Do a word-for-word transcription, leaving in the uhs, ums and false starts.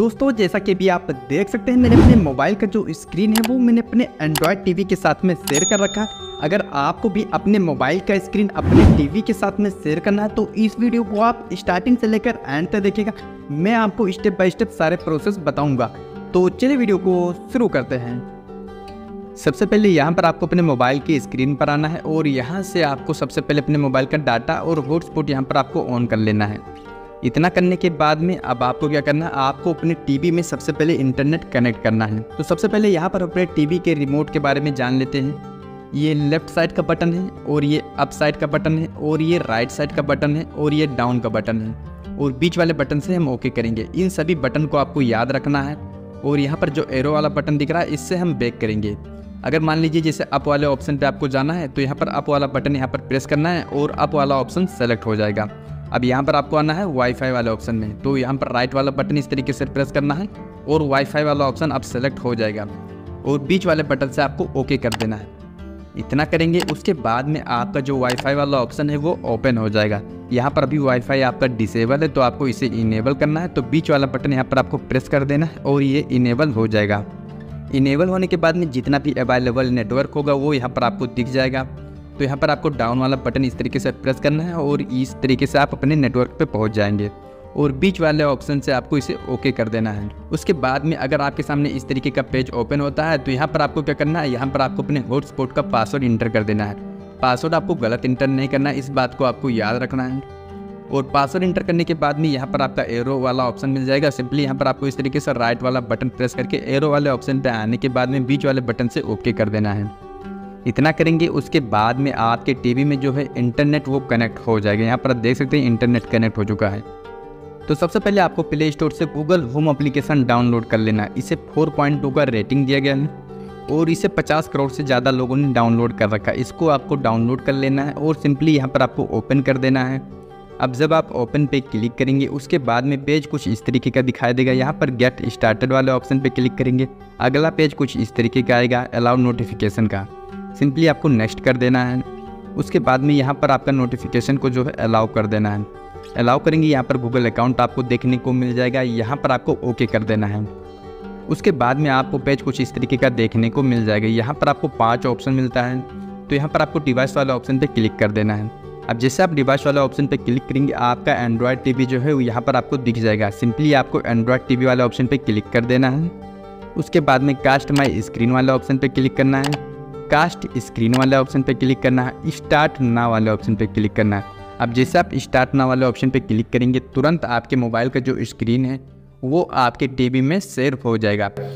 दोस्तों जैसा कि भी आप देख सकते हैं मैंने अपने मोबाइल का जो स्क्रीन है वो मैंने अपने एंड्रॉयड टीवी के साथ में शेयर कर रखा है। अगर आपको भी अपने मोबाइल का स्क्रीन अपने टीवी के साथ में शेयर करना है तो इस वीडियो को आप स्टार्टिंग से लेकर एंड तक देखिएगा, मैं आपको स्टेप बाय स्टेप सारे प्रोसेस बताऊंगा। तो चलिए वीडियो को शुरू करते हैं। सबसे पहले यहाँ पर आपको अपने मोबाइल की स्क्रीन पर आना है और यहाँ से आपको सबसे पहले अपने मोबाइल का डाटा और हॉटस्पॉट यहाँ पर आपको ऑन कर लेना है। इतना करने के बाद में अब आपको क्या करना है, आपको अपने टीवी में सबसे पहले इंटरनेट कनेक्ट करना है। तो सबसे पहले यहाँ पर अपने टीवी के रिमोट के बारे में जान लेते हैं। ये लेफ़्ट साइड का बटन है और ये अप साइड का बटन है और ये राइट साइड का बटन है और ये डाउन का बटन है और बीच वाले बटन से हम ओके करेंगे। इन सभी बटन को आपको याद रखना है। और यहाँ पर जो एरो वाला बटन दिख रहा है इससे हम बैक करेंगे। अगर मान लीजिए जैसे अप वाले ऑप्शन पे आपको जाना है तो यहाँ पर अप वाला बटन यहाँ पर प्रेस करना है और अप वाला ऑप्शन सेलेक्ट हो जाएगा। अब यहाँ पर आपको आना है वाईफाई वाले ऑप्शन में, तो यहाँ पर राइट वाला बटन इस तरीके से प्रेस करना है और वाईफाई वाला ऑप्शन अब सेलेक्ट हो जाएगा और बीच वाले बटन से आपको ओके कर देना है। इतना करेंगे उसके बाद में आपका जो वाईफाई वाला ऑप्शन है वो ओपन हो जाएगा। यहाँ पर अभी वाईफाई आपका डिसेबल है तो आपको इसे इनेबल करना है, तो बीच वाला बटन यहाँ पर आपको प्रेस कर देना है और ये इनेबल हो जाएगा। इनेबल होने के बाद में जितना भी अवेलेबल नेटवर्क होगा वो यहाँ पर आपको दिख जाएगा। तो यहाँ पर आपको डाउन वाला बटन इस तरीके से प्रेस करना है और इस तरीके से आप अपने नेटवर्क पर पहुँच जाएंगे और बीच वाले ऑप्शन से आपको इसे ओके कर देना है। उसके बाद में अगर आपके सामने इस तरीके का पेज ओपन होता है तो यहाँ पर आपको क्या करना है, यहाँ पर आपको अपने हॉटस्पॉट का पासवर्ड इंटर कर देना है। पासवर्ड आपको गलत इंटर नहीं करना है, इस बात को आपको याद रखना है। और पासवर्ड इंटर करने के बाद में यहाँ पर आपका एरो वाला ऑप्शन मिल जाएगा। सिंपली यहाँ पर आपको इस तरीके से राइट वाला बटन प्रेस करके एरो वाले ऑप्शन पर आने के बाद में बीच वाले बटन से ओके कर देना है। इतना करेंगे उसके बाद में आपके टीवी में जो है इंटरनेट वो कनेक्ट हो जाएगा। यहाँ पर आप देख सकते हैं इंटरनेट कनेक्ट हो चुका है। तो सबसे पहले आपको प्ले स्टोर से गूगल होम एप्लीकेशन डाउनलोड कर लेना है। इसे चार पॉइंट दो का रेटिंग दिया गया है और इसे पचास करोड़ से ज़्यादा लोगों ने डाउनलोड कर रखा है। इसको आपको डाउनलोड कर लेना है और सिंपली यहाँ पर आपको ओपन कर देना है। अब जब आप ओपन पे क्लिक करेंगे उसके बाद में पेज कुछ इस तरीके का दिखाई देगा। यहाँ पर गेट स्टार्टेड वाले ऑप्शन पर क्लिक करेंगे, अगला पेज कुछ इस तरीके का आएगा अलाउ नोटिफिकेशन का। सिंपली आपको नेक्स्ट कर देना है। उसके बाद में यहाँ पर आपका नोटिफिकेशन को जो है अलाउ कर देना है। अलाउ करेंगे यहाँ पर गूगल अकाउंट आपको देखने को मिल जाएगा, यहाँ पर आपको ओके कर देना है। उसके बाद में आपको पेज कुछ इस तरीके का देखने को मिल जाएगा। यहाँ पर आपको पांच ऑप्शन मिलता है, तो यहाँ पर आपको डिवाइस वाला ऑप्शन पे क्लिक कर देना है। अब जैसे आप डिवाइस वाला ऑप्शन पे क्लिक करेंगे आपका एंड्रॉयड टीवी जो है यहाँ पर आपको दिख जाएगा। सिंपली आपको एंड्रॉयड टीवी वाला ऑप्शन पर क्लिक कर देना है। उसके बाद में कास्ट माई स्क्रीन वाला ऑप्शन पर क्लिक करना है, कास्ट स्क्रीन वाले ऑप्शन पर क्लिक करना है, स्टार्ट नाउ वाले ऑप्शन पर क्लिक करना है। अब जैसे आप स्टार्ट नाउ वाले ऑप्शन पर क्लिक करेंगे तुरंत आपके मोबाइल का जो स्क्रीन है वो आपके टीवी में शेयर हो जाएगा।